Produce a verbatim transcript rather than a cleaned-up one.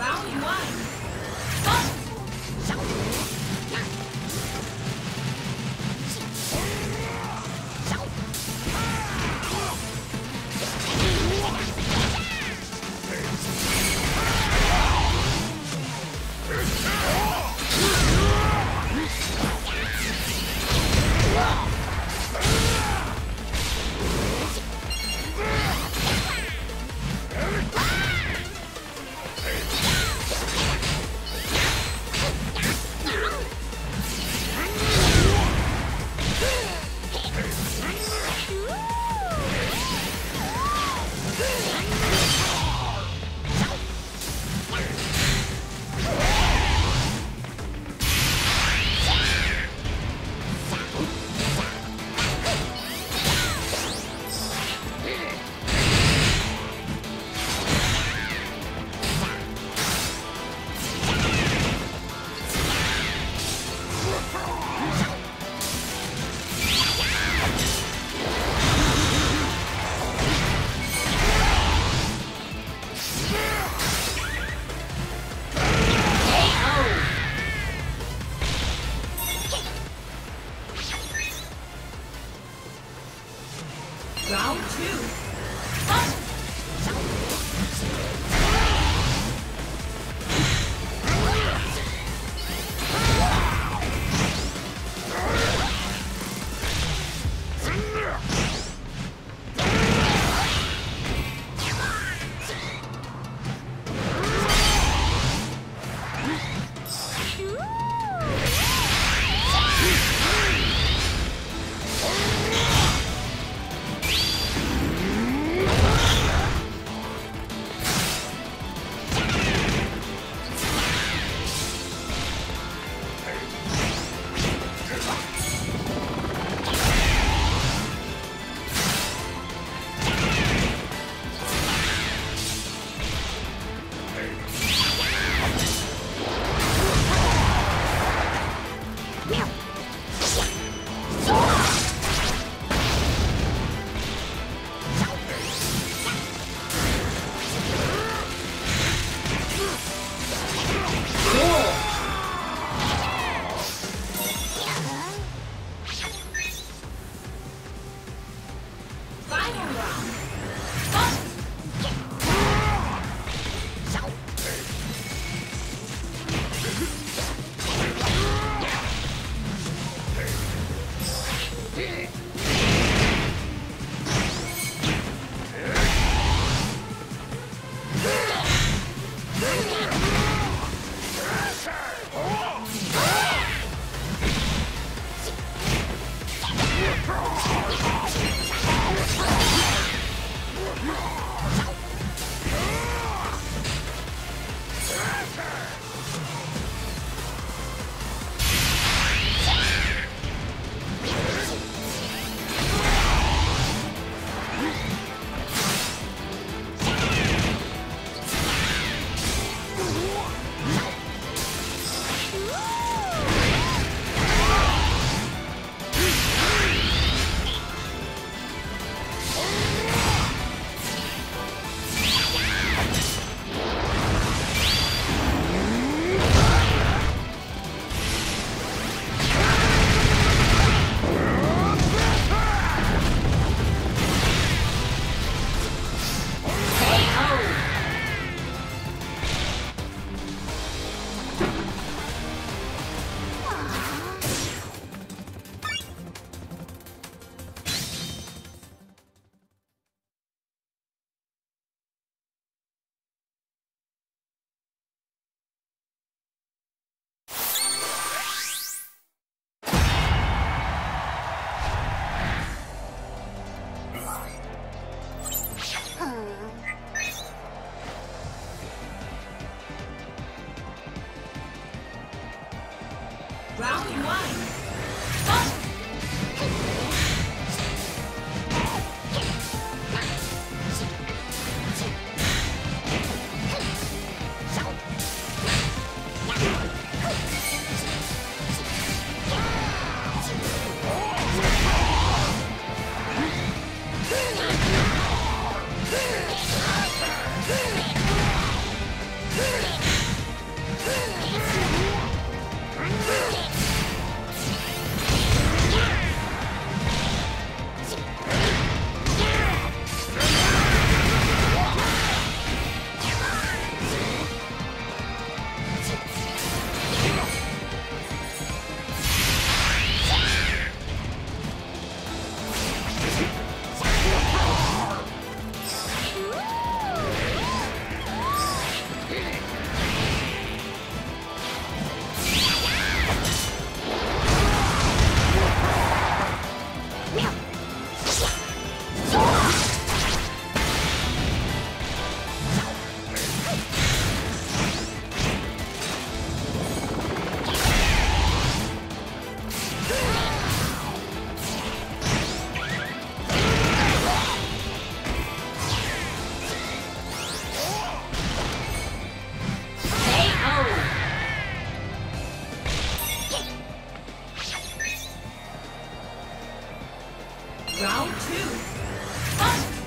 Round one. Round two. Fight! Round two. Fight!